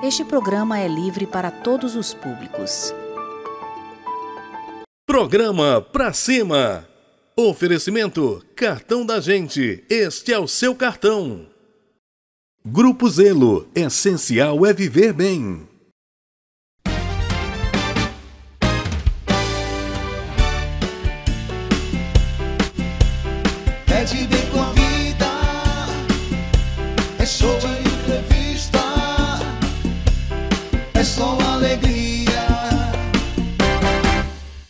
Este programa é livre para todos os públicos. Programa Pra Cima. Oferecimento Cartão da Gente. Este é o seu cartão. Grupo Zelo. Essencial é viver bem. Pede bem com a vida. É show de entrevista. É só alegria.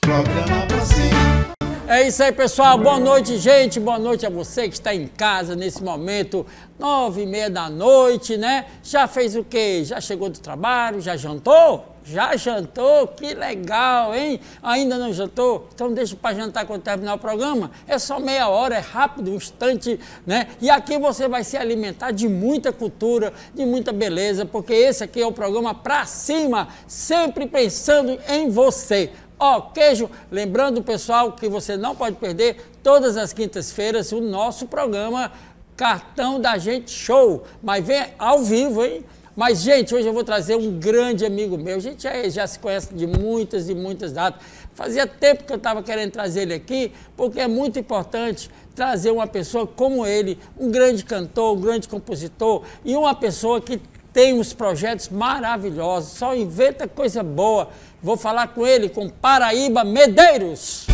Programa Pra Cima. É isso aí, pessoal. Boa noite, gente. Boa noite a você que está em casa nesse momento, 21h30, né? Já fez o quê? Já chegou do trabalho? Já jantou? Já jantou? Que legal, hein? Ainda não jantou? Então deixa para jantar quando terminar o programa. É só meia hora, é rápido, um instante, né? E aqui você vai se alimentar de muita cultura, de muita beleza, porque esse aqui é o programa Pra Cima, sempre pensando em você. Ó, queijo, lembrando, pessoal, que você não pode perder todas as quintas-feiras o nosso programa Cartão da Gente Show, mas vem ao vivo, hein? Mas, gente, hoje eu vou trazer um grande amigo meu, a gente já se conhece de muitas e muitas datas, fazia tempo que eu estava querendo trazer ele aqui, porque é muito importante trazer uma pessoa como ele, um grande cantor, um grande compositor e uma pessoa que tem uns projetos maravilhosos, só inventa coisa boa. Vou falar com ele, com Parahyba Medeiros.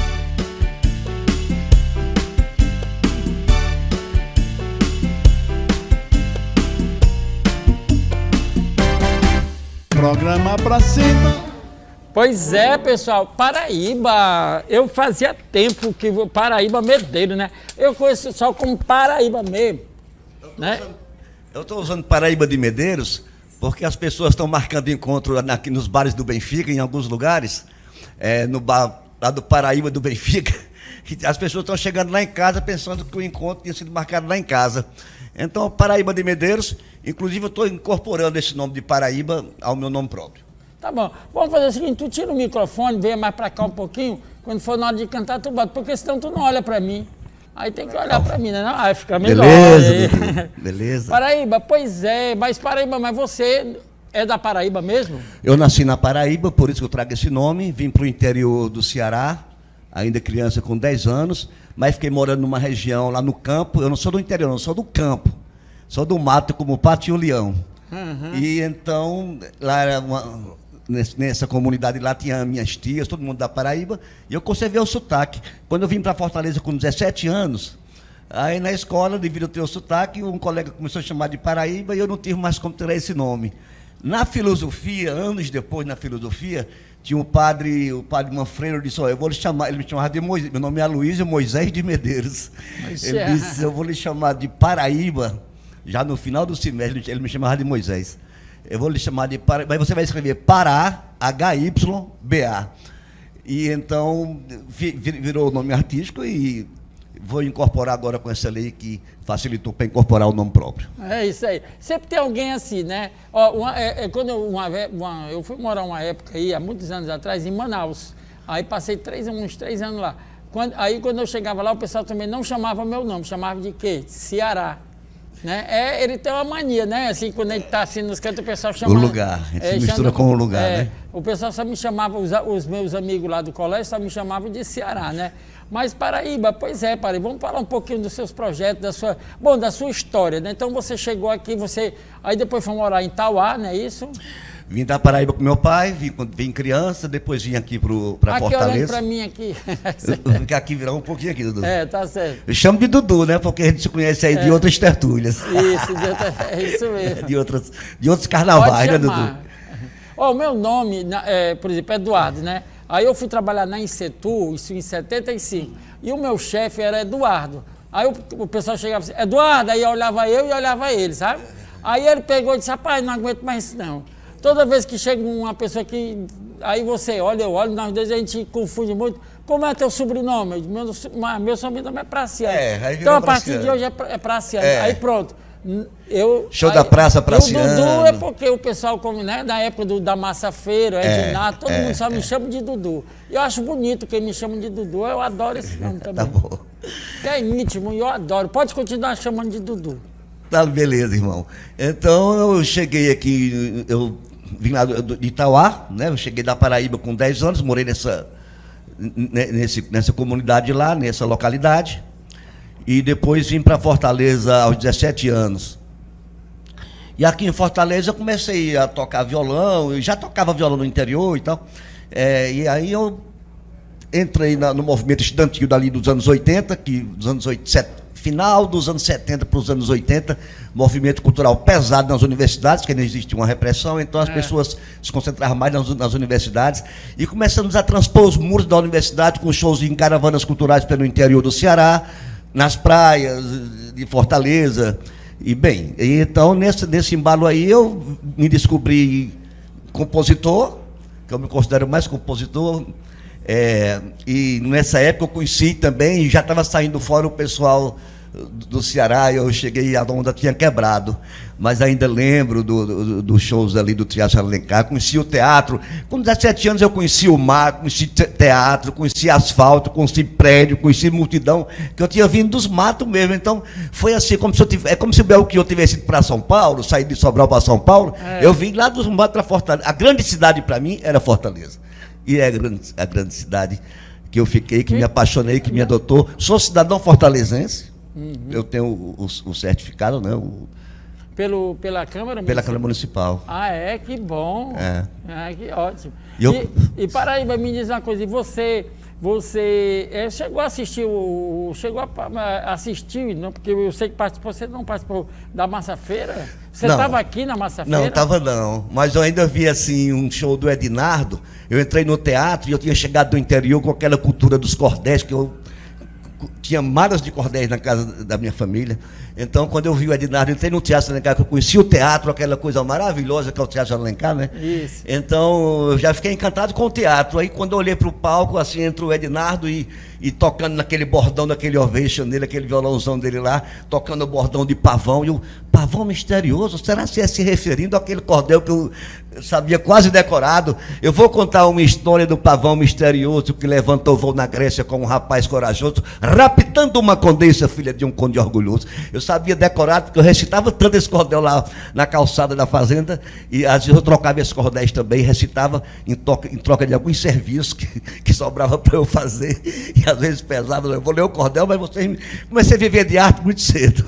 Programa Pra Cima. Pois é, pessoal, Parahyba, eu fazia tempo que... Parahyba Medeiros, né? Eu conheço só como Parahyba mesmo, né? Eu estou usando Parahyba de Medeiros porque as pessoas estão marcando encontro aqui nos bares do Benfica, em alguns lugares, no bar lá do Parahyba do Benfica. As pessoas estão chegando lá em casa pensando que o encontro tinha sido marcado lá em casa. Então, Parahyba de Medeiros, inclusive eu estou incorporando esse nome de Parahyba ao meu nome próprio. Tá bom. Vamos fazer o seguinte, tu tira o microfone, vem mais para cá um pouquinho, quando for na hora de cantar, tu bota, porque senão tu não olha para mim. Aí tem que olhar pra mim, né? Não, aí fica melhor. Beleza, aí. Beleza. Parahyba, pois é. Mas Parahyba, mas você é da Parahyba mesmo? Eu nasci na Parahyba, por isso que eu trago esse nome. Vim pro interior do Ceará, ainda criança com 10 anos, mas fiquei morando numa região lá no campo. Eu não sou do interior, não, sou do campo. Sou do mato, como o pato e o leão. Uhum. E então, lá era uma... Nessa comunidade lá tinha minhas tias, todo mundo da Parahyba, e eu conservei o sotaque. Quando eu vim para Fortaleza com 17 anos, aí na escola, devido ao teu sotaque, um colega começou a chamar de Parahyba e eu não tive mais como tirar esse nome. Na filosofia, anos depois, na filosofia, tinha o padre Manfredo, disse, ó, eu vou lhe chamar, ele me chamava de Moisés, meu nome é Aloysio Moisés de Medeiros. Ele disse, eu vou lhe chamar de Parahyba, já no final do semestre, ele me chamava de Moisés. Eu vou lhe chamar de Parahyba, mas você vai escrever Pará, H-Y-B-A. E então virou o nome artístico e vou incorporar agora com essa lei que facilitou para incorporar o nome próprio. É isso aí. Sempre tem alguém assim, né? Ó, quando eu fui morar uma época aí, há muitos anos atrás, em Manaus. Aí passei uns três anos lá. Quando eu chegava lá, o pessoal também não chamava meu nome, chamava de quê? Ceará. Né? Ele tem uma mania, né? Assim, quando ele está assim nos cantos, o pessoal chama... O lugar, a gente mistura com o lugar, né? O pessoal só me chamava, os meus amigos lá do colégio só me chamavam de Ceará, né? Mas Parahyba, pois é, Parahyba, vamos falar um pouquinho dos seus projetos, da sua história, né? Então você chegou aqui, aí depois foi morar em Tauá, não é isso? Vim da Parahyba com meu pai, vim criança, depois vim aqui para Fortaleza. Aqui olhando para mim aqui. Ficar aqui, virar um pouquinho aqui, Dudu. É, tá certo. Eu chamo de Dudu, né? Porque a gente se conhece aí de outras tertúlias. Isso, é isso mesmo. De outros carnavais, né, Dudu? O meu nome, por exemplo, é Eduardo, né? Aí eu fui trabalhar na Insetu, isso em 75, e o meu chefe era Eduardo. Aí o pessoal chegava assim, Eduardo, aí olhava eu e olhava ele, sabe? Aí ele pegou e disse, rapaz, não aguento mais isso não. Toda vez que chega uma pessoa que... Aí você olha, eu olho, nós dois a gente confunde muito. Como é teu sobrenome? Meu sobrenome é Praciano. Então, a partir de hoje é Praciano. Aí pronto. Show da Praça Praciano. O Dudu é porque o pessoal, né, na época da Massafeira, Ednardo, todo mundo só me chama de Dudu. Eu acho bonito quem me chama de Dudu, eu adoro esse nome também. Tá bom. É íntimo e eu adoro. Pode continuar chamando de Dudu. Tá, beleza, irmão. Então, eu cheguei aqui, eu vim lá de Itauá, né? Eu cheguei da Paraíba com 10 anos, morei nessa comunidade lá, nessa localidade. E depois vim para Fortaleza aos 17 anos. E aqui em Fortaleza eu comecei a tocar violão, eu já tocava violão no interior e tal. E aí eu entrei no movimento estudantil dali dos anos 80, que dos anos 80, final dos anos 70 para os anos 80, movimento cultural pesado nas universidades, porque não existia uma repressão, então as pessoas se concentravam mais nas universidades. E começamos a transpor os muros da universidade com shows em caravanas culturais pelo interior do Ceará, nas praias de Fortaleza. E, bem, então, nesse embalo aí, eu me descobri compositor, que eu me considero mais compositor. E nessa época eu conheci também, já estava saindo fora o pessoal do Ceará, eu cheguei, a onda tinha quebrado, mas ainda lembro dos shows ali do Teatro Alencar, conheci o teatro, com 17 anos eu conheci o mar, conheci teatro, conheci asfalto, conheci prédio, conheci multidão, que eu tinha vindo dos matos mesmo, então foi assim, como se o Belchior tivesse ido para São Paulo, saí de Sobral para São Paulo, eu vim lá dos matos para Fortaleza, a grande cidade para mim era Fortaleza, e é a grande cidade que eu fiquei, que me apaixonei, que me adotou, sou cidadão fortalezense. Eu tenho o certificado, né? Pela Câmara Municipal? Pela Câmara Municipal. Ah, é? Que bom. É. Ah, que ótimo. E Paraíba, me diz uma coisa, e você chegou a assistir, não, porque eu sei que participou, você não participou da Massafeira? Você estava aqui na Massafeira? Não, estava não, mas eu ainda vi assim, um show do Ednardo, eu entrei no teatro e eu tinha chegado do interior com aquela cultura dos cordéis, que eu tinha maras de cordéis na casa da minha família. Então, quando eu vi o Ednardo, entrei no Teatro Alencar, que eu conheci o teatro, aquela coisa maravilhosa que é o Teatro Alencar, né? Isso. Então, eu já fiquei encantado com o teatro. Aí, quando eu olhei para o palco, assim, entrou o Ednardo e tocando naquele bordão, naquele ovation dele, aquele violãozão dele lá, tocando o bordão de pavão. E o pavão misterioso, será que é se referindo àquele cordel que eu sabia quase decorado? Eu vou contar uma história do pavão misterioso que levantou voo na Grécia com um rapaz corajoso, raptando uma condessa, filha de um conde orgulhoso. Eu sabia decorado, porque eu recitava tanto esse cordel lá na calçada da fazenda, e às vezes eu trocava esses cordéis também, recitava em troca de alguns serviços que sobrava para eu fazer, e às vezes pesava, eu vou ler o cordel, mas vocês comecei a viver de arte muito cedo.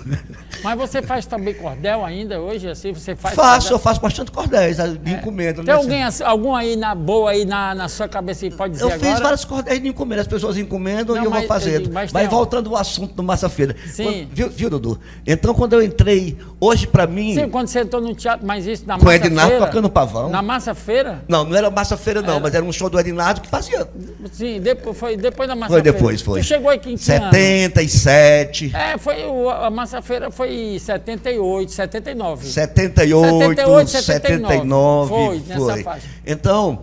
Mas você faz também cordel ainda hoje? Assim, você faz eu faço bastante cordéis, de encomenda. Tem algum aí na boa, aí na sua cabeça, que pode dizer agora? Eu fiz vários cordéis de encomenda, as pessoas encomendam e eu vou fazendo. Mas voltando ao assunto do Massafeira. Sim. Viu, Dudu? Então, quando eu entrei, hoje pra mim... Sim, quando você entrou no teatro, mas isso na Massafeira? Com o Ednardo tocando pavão. Na Massafeira? Não, não era Massafeira não, mas era um show do Ednardo que fazia. Sim, foi depois da Massafeira. Foi depois, foi. Você chegou aqui em 77. A Massafeira foi em 78, 79. 78, 79. Foi. Nessa faixa. Então,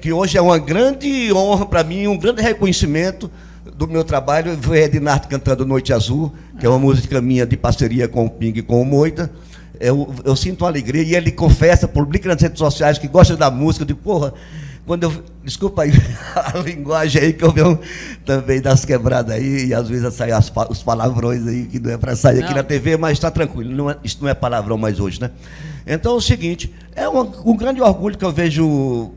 que hoje é uma grande honra para mim, um grande reconhecimento do meu trabalho. Foi Ednardo cantando Noite Azul, que é uma música minha de parceria com o Pingo e com o Moita. Eu sinto alegria, e ele confessa, publica nas redes sociais que gosta da música, de porra, quando eu... Desculpa aí a linguagem aí, que eu venho também das quebradas aí, e às vezes saem os palavrões aí, que não é para sair aqui na TV, mas está tranquilo, isso não é palavrão mais hoje, né? Então é o seguinte, é um grande orgulho que eu vejo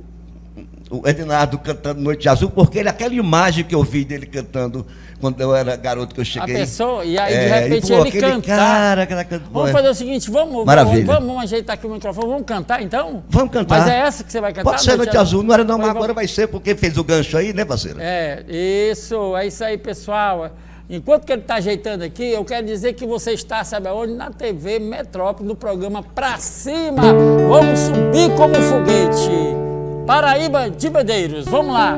o Ednardo cantando Noite Azul, porque aquela imagem que eu vi dele cantando quando eu era garoto, que eu cheguei... A pessoa, e aí de repente ele canta. Vamos fazer o seguinte, vamos ajeitar aqui o microfone, vamos cantar então? Vamos cantar. Mas é essa que você vai cantar? Pode ser Noite Azul, não era não, mas agora vai ser, porque fez o gancho aí, né, parceiro? É isso aí, pessoal. Enquanto que ele está ajeitando aqui, eu quero dizer que você está, sabe aonde? Na TV Metrópole, no programa Pra Cima. Vamos subir como foguete. Parahyba de Medeiros, vamos lá!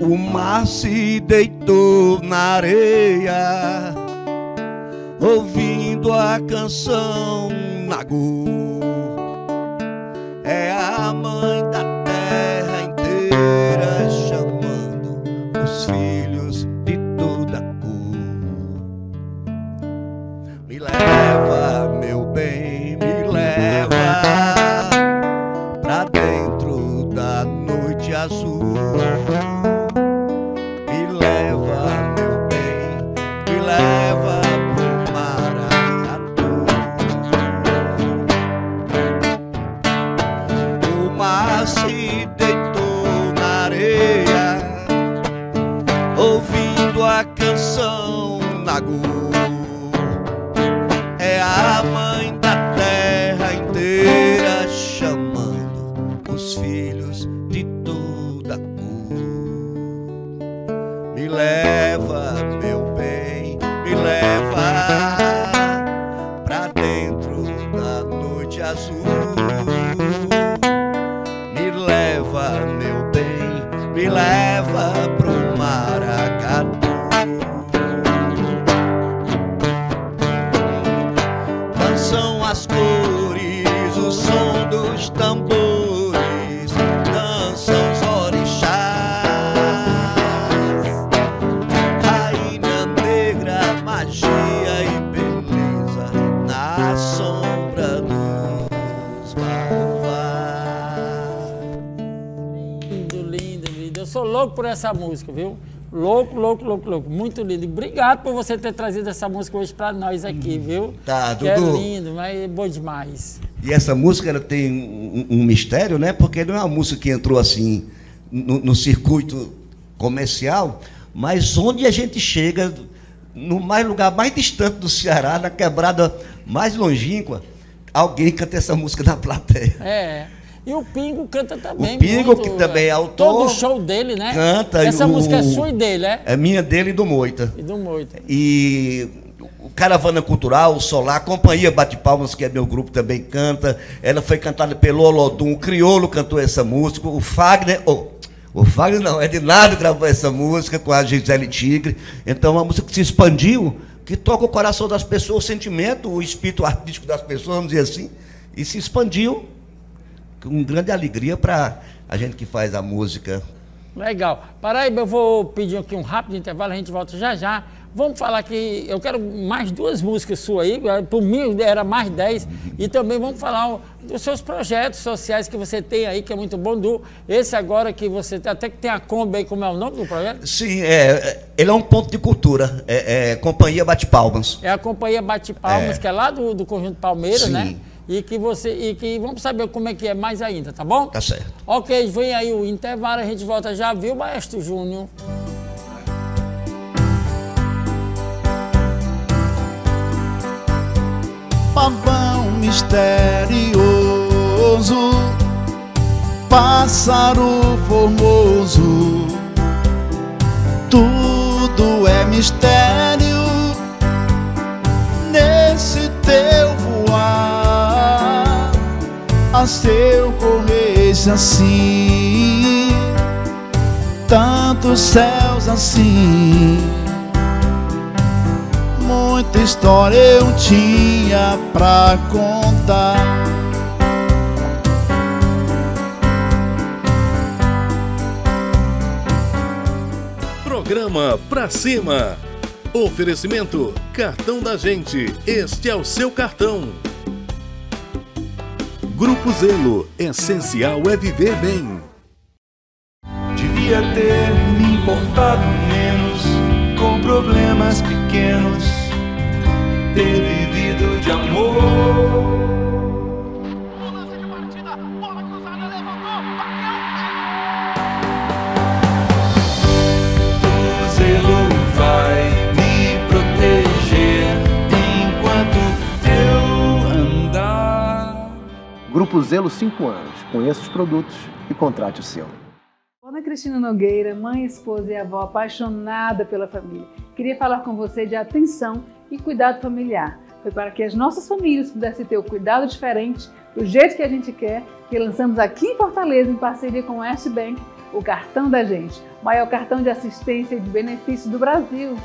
O mar se deitou na areia, ouvindo a canção Nagu. É a mãe da terra inteira chamando os filhos de toda a Me leva, meu bem, me leva pra dentro da noite azul. São Nagu. É a mãe da terra inteira chamando os filhos de toda cor. Me leva, meu bem, me leva pra dentro da noite azul. Me leva, meu bem, me leva pro Maracatu. São as cores, o som dos tambores, dançam os orixás. Rainha negra, magia e beleza na sombra dos malvados. Lindo, lindo, lindo. Eu sou louco por essa música, viu? Louco, louco, louco, louco. Muito lindo. Obrigado por você ter trazido essa música hoje pra nós aqui, viu? Tá, Dudu. Que é lindo, mas é bom demais. E essa música, ela tem um mistério, né? Porque não é uma música que entrou assim no circuito comercial, mas onde a gente chega, no lugar mais distante do Ceará, na quebrada mais longínqua, alguém canta essa música na plateia. É. E o Pingo canta também. O Pingo, muito, que também é autor. Todo show dele, né? Canta. Essa música é sua e dele, é? É minha, dele e do Moita. E do Moita. E o Caravana Cultural, o Solar, a Companhia Bate Palmas, que é meu grupo, também canta. Ela foi cantada pelo Olodum, o Criolo cantou essa música, o Fagner... O Fagner não, Ednardo gravou essa música com a Gisele Tigre. Então, uma música que se expandiu, que toca o coração das pessoas, o sentimento, o espírito artístico das pessoas, vamos dizer assim, e se expandiu. Com grande alegria para a gente que faz a música. Legal. Paraíba, eu vou pedir aqui um rápido intervalo, a gente volta já já. Vamos falar que eu quero mais duas músicas suas aí, por mim era mais 10, e também vamos falar dos seus projetos sociais que você tem aí, que é muito bom, do esse agora que você tem, até que tem a Kombi aí, como é o nome do projeto? Sim, ele é um ponto de cultura, é Companhia Bate Palmas. É a Companhia Bate Palmas, que é lá do Conjunto Palmeiras, sim, né? E que vamos saber como é que é mais ainda, tá bom? Tá certo. Ok, vem aí o intervalo, a gente volta já, viu, Maestro Júnior? Pavão misterioso, pássaro formoso, tudo é mistério nesse teu voar. A seu começo assim, tantos céus assim, muita história eu tinha pra contar. Programa Pra Cima. Oferecimento Cartão da Gente. Este é o seu cartão. Grupo Zelo, essencial é viver bem. Devia ter me importado menos com problemas pequenos, ter vivido de amor. Lance de partida, bola cruzada, levantou, bateu. O Zelo vai me proteger enquanto Grupo Zelo, 5 anos. Conheça os produtos e contrate o seu. Ana Cristina Nogueira, mãe, esposa e avó apaixonada pela família. Queria falar com você de atenção e cuidado familiar. Foi para que as nossas famílias pudessem ter o cuidado diferente, do jeito que a gente quer, que lançamos aqui em Fortaleza, em parceria com o West Bank, o Cartão da Gente, o maior cartão de assistência e de benefício do Brasil.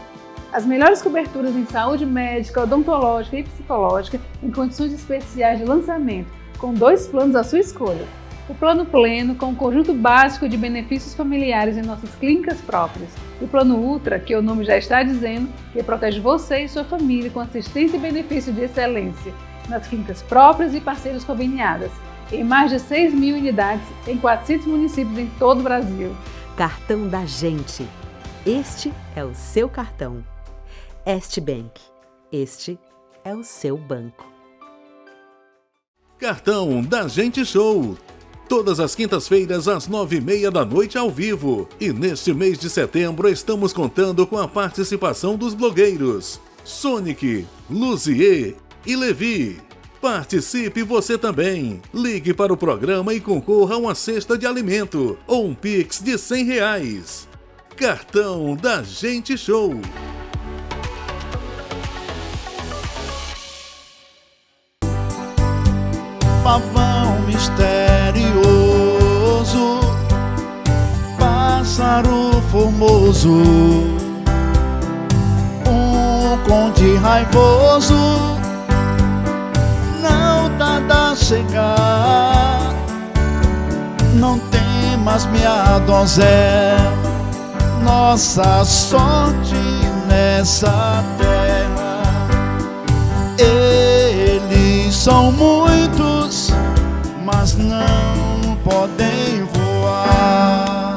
As melhores coberturas em saúde médica, odontológica e psicológica, em condições especiais de lançamento, com 2 planos à sua escolha. O plano pleno, com um conjunto básico de benefícios familiares em nossas clínicas próprias. E o plano ultra, que o nome já está dizendo, que protege você e sua família com assistência e benefício de excelência, nas clínicas próprias e parceiros conveniadas, em mais de 6.000 unidades, em 400 municípios em todo o Brasil. Cartão da Gente. Este é o seu cartão. Este Bank. Este é o seu banco. Cartão da Gente Show. todas as quintas-feiras às 21h30 ao vivo. E neste mês de setembro estamos contando com a participação dos blogueiros Sonic, Luzier e Levi. Participe você também! Ligue para o programa e concorra a uma cesta de alimento ou um Pix de R$100. Cartão da Gente Show! Pavão misterioso, pássaro formoso, um conde raivoso, não tarda a chegar. Não temas, minha donzela, nossa sorte nessa terra. Eles são muitos, mas não podem voar.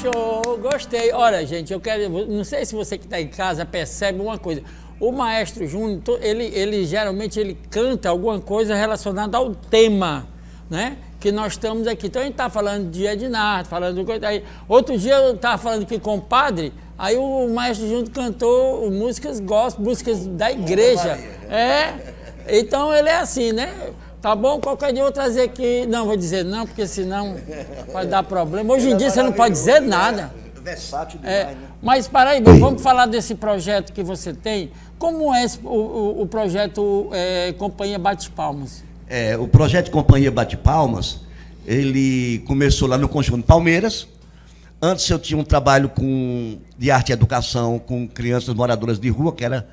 Show, gostei. Olha, gente, eu quero... Não sei se você que está em casa percebe uma coisa. O Maestro Júnior, ele geralmente ele canta alguma coisa relacionada ao tema, né? Que nós estamos aqui. Então a gente está falando de Ednardo, falando de... Aí, outro dia eu estava falando que compadre, aí o Maestro Júnior cantou músicas gospel, músicas da igreja. É, então ele é assim, né? Tá bom, qualquer dia eu vou trazer aqui. Não, vou dizer não, porque senão vai dar problema. Hoje em dia você não pode dizer nada. Versátil demais, né? Mas para aí, vamos falar desse projeto que você tem. Como é o projeto Companhia Bate Palmas? É, o projeto Companhia Bate Palmas, ele começou lá no Conjunto Palmeiras. Antes eu tinha um trabalho de arte e educação com crianças moradoras de rua, que era...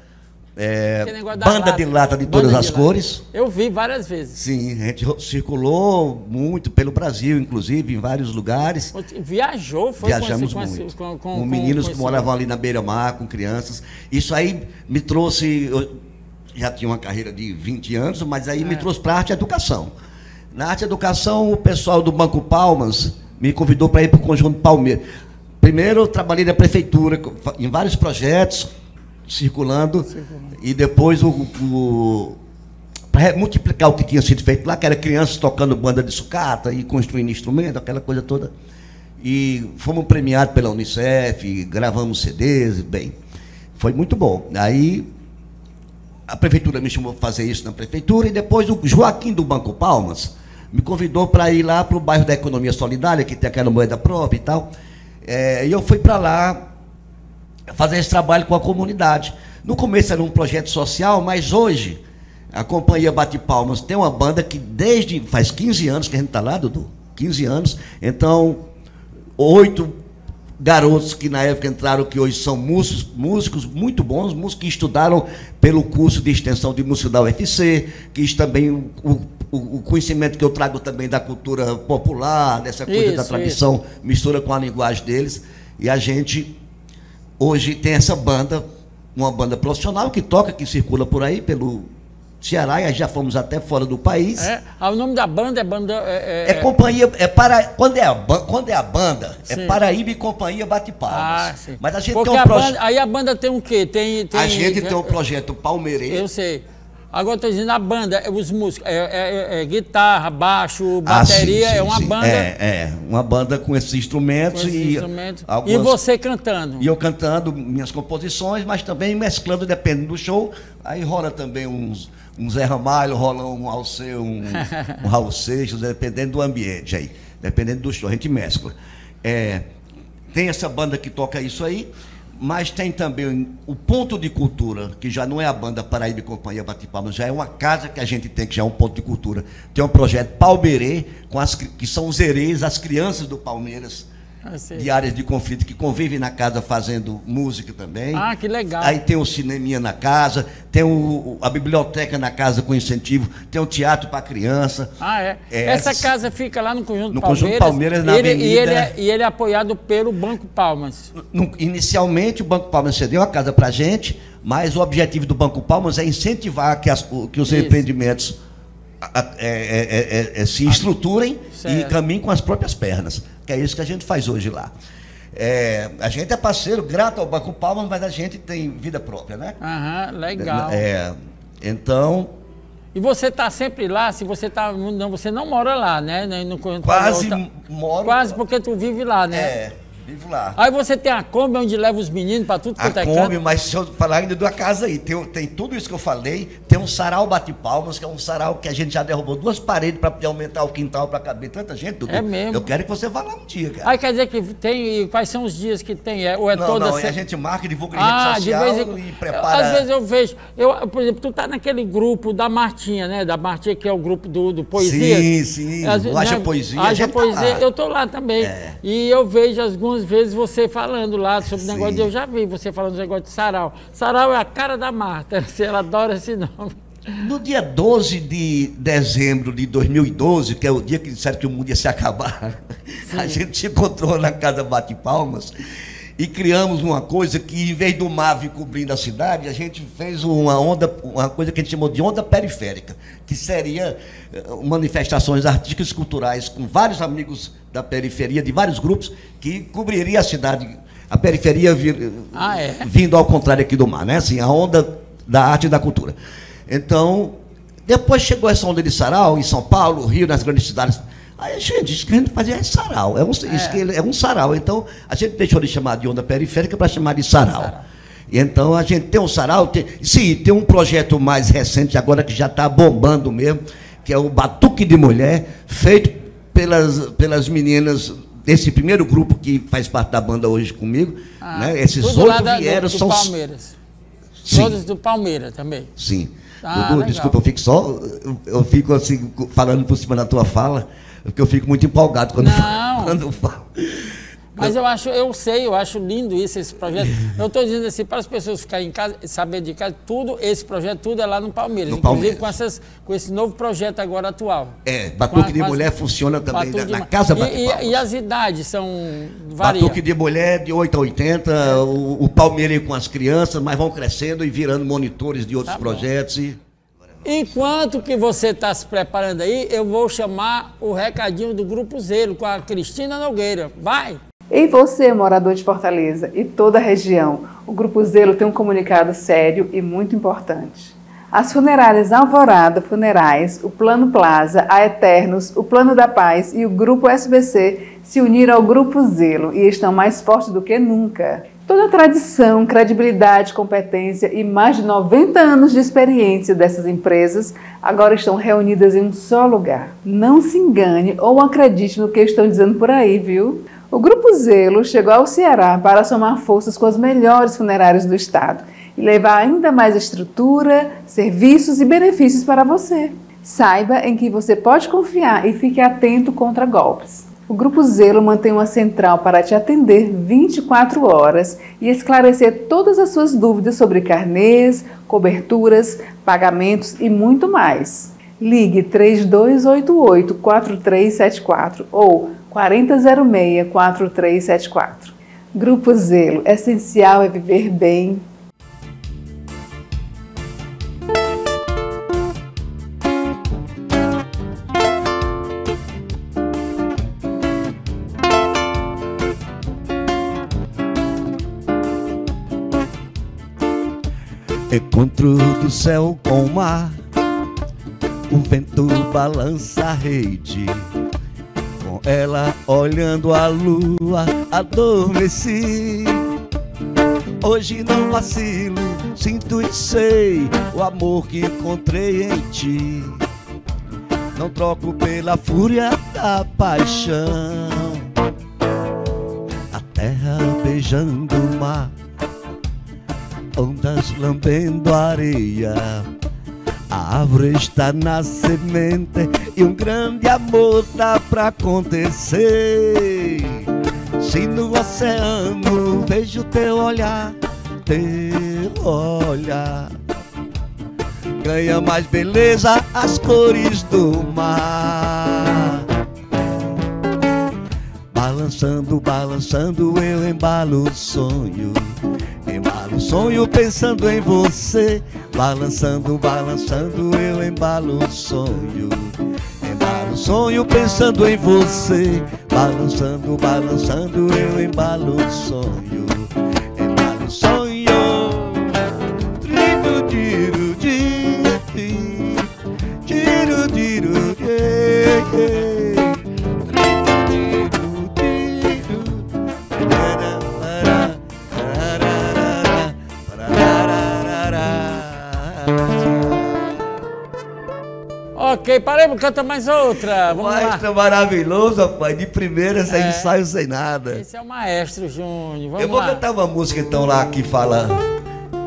banda de lata de todas as cores. Eu vi várias vezes. Sim, a gente circulou muito pelo Brasil, inclusive, em vários lugares. Viajou, foi? Viajamos muito. Com meninos que moravam ali na beira-mar, com crianças. Isso aí me trouxe... Eu já tinha uma carreira de 20 anos, mas aí me trouxe para a arte e educação. Na arte e educação, o pessoal do Banco Palmas me convidou para ir para o Conjunto Palmeiras. Primeiro, eu trabalhei na prefeitura, em vários projetos, circulando, e depois para multiplicar o que tinha sido feito lá, que era crianças tocando banda de sucata e construindo instrumento, aquela coisa toda. E fomos premiados pela Unicef, gravamos CDs, bem, foi muito bom. Aí a prefeitura me chamou para fazer isso na prefeitura, e depois o Joaquim do Banco Palmas me convidou para ir lá para o bairro da Economia Solidária, que tem aquela moeda própria e tal, e eu fui para lá fazer esse trabalho com a comunidade. No começo era um projeto social, mas hoje a Companhia Bate Palmas tem uma banda que desde faz 15 anos que a gente está lá, Dudu, 15 anos. Então, 8 garotos que na época entraram, que hoje são músicos muito bons, músicos que estudaram pelo curso de extensão de música da UFC, que também o conhecimento que eu trago também da cultura popular, dessa coisa da tradição, mistura com a linguagem deles, e a gente... Hoje tem essa banda, uma banda profissional que toca, que circula por aí, pelo Ceará, e já fomos até fora do país. O nome da banda é banda... Companhia... Quando é a banda, sim, é Parahyba e Companhia Bate Palmas. Ah, sim. Mas a gente tem um projeto... Aí a banda tem o quê? A gente tem um projeto palmeirense. Eu sei. Agora estou dizendo, a banda, os músicos, guitarra, baixo, bateria, sim, é uma banda. É uma banda com esses instrumentos. E você cantando. E eu cantando minhas composições, mas também mesclando, depende do show. Aí rola também um Zé Ramalho, rola um Alceu, um Raul Seixas, dependendo do ambiente aí. Dependendo do show, a gente mescla. Tem essa banda que toca isso aí. Mas tem também o Ponto de Cultura, que já não é a banda Parahyba e Companhia Bate Palmas, já é uma casa que a gente tem, que já é um ponto de cultura. Tem um projeto Palmeirê, que são os herês, as crianças do Palmeiras, de áreas de conflito, que convivem na casa fazendo música também. Ah, que legal. Aí tem o cineminha na casa, tem a biblioteca na casa com incentivo, tem o teatro para criança. Ah, é? Essa casa fica lá no Conjunto Palmeiras? No Conjunto Palmeiras, na avenida. E ele é apoiado pelo Banco Palmas? Inicialmente, o Banco Palmas cedeu a casa para a gente, mas o objetivo do Banco Palmas é incentivar que os empreendimentos se estruturem, certo, e caminhem com as próprias pernas, que é isso que a gente faz hoje lá. A gente é parceiro, grato ao Banco Palmas, mas a gente tem vida própria, né? Aham, legal. Então... E você tá sempre lá, se você tá... Não, você não mora lá, né? Não, quase outra... moro. Quase, porque tu vive lá, né? É, vivo lá. Aí você tem a Kombi onde leva os meninos pra tudo quanto é canto. A Kombi, mas se eu falar ainda de uma casa aí, tem tudo isso que eu falei, tem um sarau Bate Palmas, que é um sarau que a gente já derrubou duas paredes pra poder aumentar o quintal pra caber tanta gente. Dudu. É mesmo. Eu quero que você vá lá um dia, cara. Aí quer dizer que tem... Quais são os dias que tem? Ou é não, toda... Não, a gente marca e divulga em rede social e prepara... Às vezes eu vejo... por exemplo, tu tá naquele grupo da Martinha, né, da Martinha, que é o grupo do Poesia. Sim, sim. Haja Poesia. Haja Poesia, tá, eu tô lá também. É. E eu vejo algumas vezes você falando lá sobre o negócio. Eu já vi você falando do negócio de sarau. Sarau é a cara da Marta, ela adora esse nome. No dia 12 de dezembro de 2012, que é o dia que disseram que o mundo ia se acabar, sim, a gente se encontrou na Casa Bate Palmas e criamos uma coisa que, em vez do mar vir cobrindo a cidade, a gente fez uma onda, uma coisa que a gente chamou de onda periférica, que seria manifestações artísticas e culturais com vários amigos da periferia, de vários grupos, que cobriria a cidade, a periferia vindo ao contrário aqui do mar, né? Assim, a onda da arte e da cultura. Então, depois chegou essa onda de sarau em São Paulo, Rio, nas grandes cidades. Aí a gente disse que a gente fazia sarau, é um sarau, então a gente deixou de chamar de onda periférica para chamar de sarau. E então a gente tem um sarau, tem um projeto mais recente agora que já está bombando mesmo, que é o Batuque de Mulher, feito pelas meninas desse primeiro grupo que faz parte da banda hoje comigo, né? Esses outros vieram do Palmeiras. Sim. Todos do Palmeiras também. Sim. Dudu, desculpa, eu fico assim falando por cima da tua fala, porque eu fico muito empolgado quando falo. Mas eu acho lindo isso, esse projeto. Eu estou dizendo assim, para as pessoas ficarem em casa, saber de casa, tudo é lá no Palmeiras. No Palmeiras. Inclusive com esse novo projeto agora atual. É, Batuque de Mulher funciona também na Casa Bate Palmas. E as idades são variadas. Batuque de Mulher de 8 a 80, o Palmeiras com as crianças, mas vão crescendo e virando monitores de outros projetos. Enquanto que você está se preparando aí, eu vou chamar o recadinho do Grupo Zelo com a Cristina Nogueira. Vai! Ei você, morador de Fortaleza e toda a região, o Grupo Zelo tem um comunicado sério e muito importante. As funerárias Alvorada Funerais, o Plano Plaza, a Eternos, o Plano da Paz e o Grupo SBC se uniram ao Grupo Zelo e estão mais fortes do que nunca. Toda a tradição, credibilidade, competência e mais de 90 anos de experiência dessas empresas agora estão reunidas em um só lugar. Não se engane ou acredite no que estão dizendo por aí, viu? O Grupo Zelo chegou ao Ceará para somar forças com os melhores funerários do estado e levar ainda mais estrutura, serviços e benefícios para você. Saiba em que você pode confiar e fique atento contra golpes. O Grupo Zelo mantém uma central para te atender 24 horas e esclarecer todas as suas dúvidas sobre carnês, coberturas, pagamentos e muito mais. Ligue 3288-4374 ou 4006-4374. Grupo Zelo, essencial é viver bem. Encontro do céu com o mar, o vento balança a rede, com ela olhando a lua adormeci. Hoje não vacilo, sinto e sei o amor que encontrei em ti. Não troco pela fúria da paixão, a terra beijando o mar, ondas lambendo a areia, a árvore está na semente e um grande amor tá pra acontecer. Se no oceano vejo teu olhar ganha mais beleza as cores do mar. Balançando, balançando eu embalo o sonho, embalo o sonho pensando em você. Balançando, balançando eu embalo o sonho, embalo o sonho pensando em você. Balançando, balançando eu embalo o sonho, embalo o sonho. Ok, paremos, canta mais outra. Vamos Maestro lá. Maravilhoso, rapaz. De primeira, sem ensaio, sem nada. Esse é o Maestro Júnior. Vamos lá. Eu vou cantar uma música então lá que fala.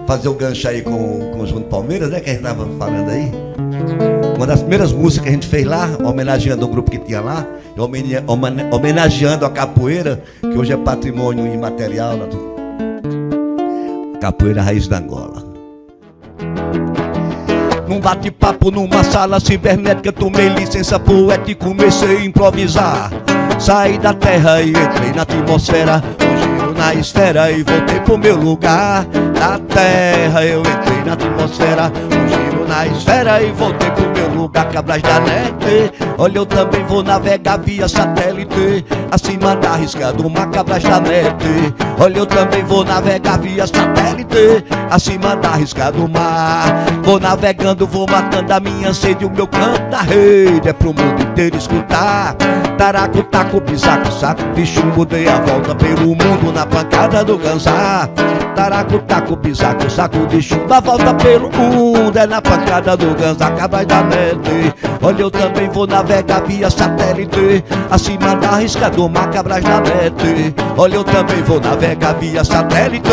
Fazer o gancho aí com o Conjunto Palmeiras, né? Que a gente tava falando aí. Uma das primeiras músicas que a gente fez lá, homenageando o grupo que tinha lá, homenageando a capoeira, que hoje é patrimônio imaterial lá do. Capoeira raiz da Angola. Num bate-papo numa sala cibernética, tomei licença poética e comecei a improvisar. Saí da terra e entrei na atmosfera, um giro na esfera e voltei pro meu lugar. Da terra eu entrei na atmosfera, um giro na esfera e voltei pro meu lugar. Cabras da net, olha eu também vou navegar via satélite, acima da risca do mar. Cabras da net, olha eu também vou navegar via satélite, acima da risca do mar. Vou navegando, vou matando a minha sede, o meu canto da rede é pro mundo inteiro escutar. Taraco, taco, pisaco, saco, bicho, mudei a volta pelo mundo na pancada do ganzar. Taraco, taco, pisaco, saco de chumbo, a volta pelo mundo é na pancada do ganzar. Cabras da net, olha eu também vou navegar via satélite, acima da risca do mar. Cabras da net, olha eu também vou navegar via satélite,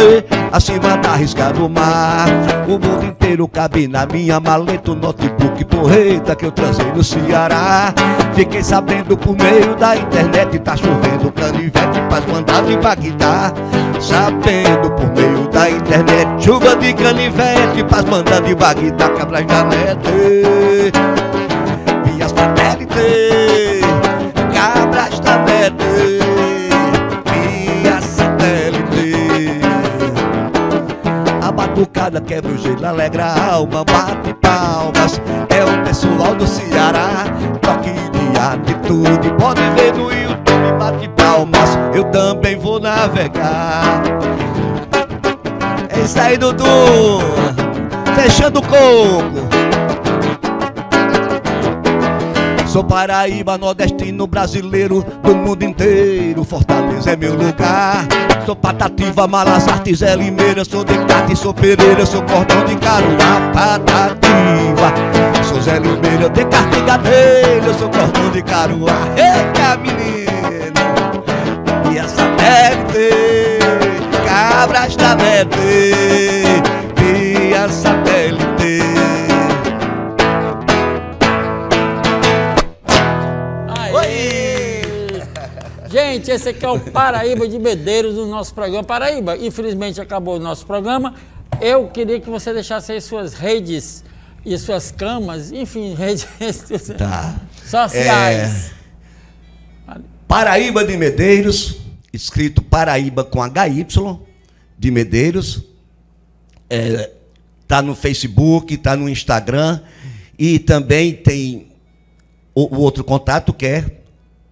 acima da risca do mar. O mundo inteiro cabe na minha maleta, o notebook porreta que eu transei no Ceará. Fiquei sabendo por meio da internet, tá chovendo canivete pra mandado e pra guitar. Sabendo por meio da internet, chuva de canivete pra mandado e pra guitar. Cabras da net, via satélite, cabras da net. Batucada quebra o gelo, alegra a alma, bate palmas, é o pessoal do Ceará. Toque de atitude, pode ver no YouTube, bate palmas, eu também vou navegar. É isso aí, Dudu, fechando o coco. Sou Paraíba, nordestino brasileiro, do mundo inteiro, Fortaleza é meu lugar. Sou Patativa, Malazarte, Zé Limeira, sou Decate, sou Pereira, sou Cordão de Caruá. Patativa, sou Zé Limeira, Decate, Gadelha, sou Cordão de Caruá. Eita, menina, e essa satélite, cabras da neve, e a satélite. Gente, esse aqui é o Parahyba de Medeiros do nosso programa. Parahyba, infelizmente acabou o nosso programa. Eu queria que você deixasse aí suas redes e suas camas, enfim, redes tá. sociais. Parahyba de Medeiros, escrito Parahyba com HY, de Medeiros. Tá no Facebook, tá no Instagram. E também tem o outro contato que é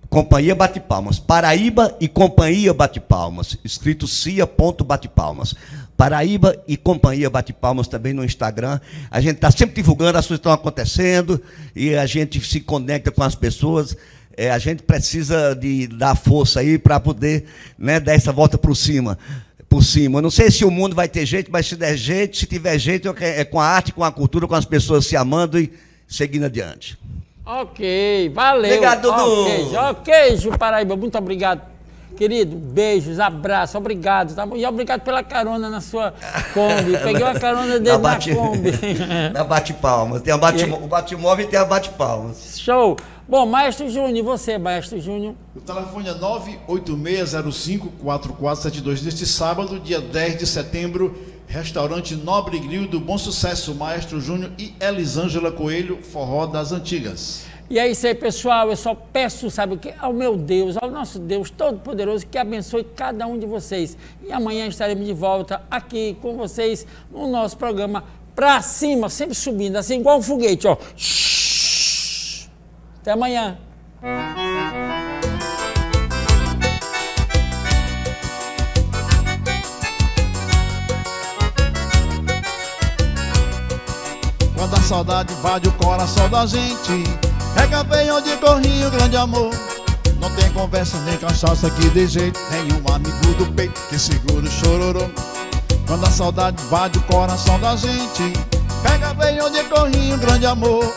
Companhia Bate Palmas, Parahyba e Companhia Bate Palmas, escrito cia.batepalmas. Parahyba e Companhia Bate Palmas também no Instagram. A gente está sempre divulgando, as coisas estão acontecendo e a gente se conecta com as pessoas. A gente precisa dar força aí para poder, né, dar essa volta por cima. Eu não sei se o mundo vai ter jeito, mas se der jeito, se tiver jeito, é com a arte, com a cultura, com as pessoas se amando e seguindo adiante. Ok, valeu. Obrigado, Dudu. Ok, Ju Parahyba, muito obrigado, querido. Beijos, abraço, obrigado. Tá bom? E obrigado pela carona na sua Kombi. Peguei uma carona dele na Kombi. Na Bate Palmas. Tem a o Batemóvel e tem a Bate Palmas. Show. Bom, Maestro Júnior, e você, Maestro Júnior? O telefone é 986054472. Neste sábado, dia 10 de setembro, Restaurante Nobre Grill do Bom Sucesso, Maestro Júnior e Elisângela Coelho, Forró das Antigas. E é isso aí, pessoal, eu só peço, sabe o que? Ao meu Deus, ao nosso Deus Todo-Poderoso, que abençoe cada um de vocês. E amanhã estaremos de volta aqui com vocês no nosso programa Pra Cima, sempre subindo, assim igual um foguete, ó. Até amanhã. Quando a saudade invade o coração da gente, pega bem onde corria o grande amor. Não tem conversa nem cachaça aqui de jeito, nem um amigo do peito que segura o chororô. Quando a saudade invade o coração da gente, pega bem onde corria o grande amor.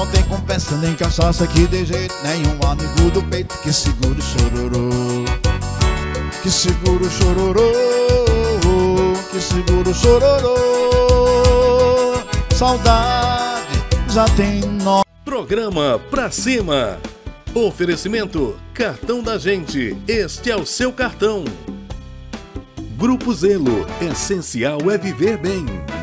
Não tem compensa nem cachaça aqui de jeito nenhum. Amigo do peito que segura o chororô, que segura o chororô, que segura o chororô. Saudade já tem nó. Programa Pra Cima. Oferecimento Cartão da Gente. Este é o seu cartão. Grupo Zelo. Essencial é viver bem.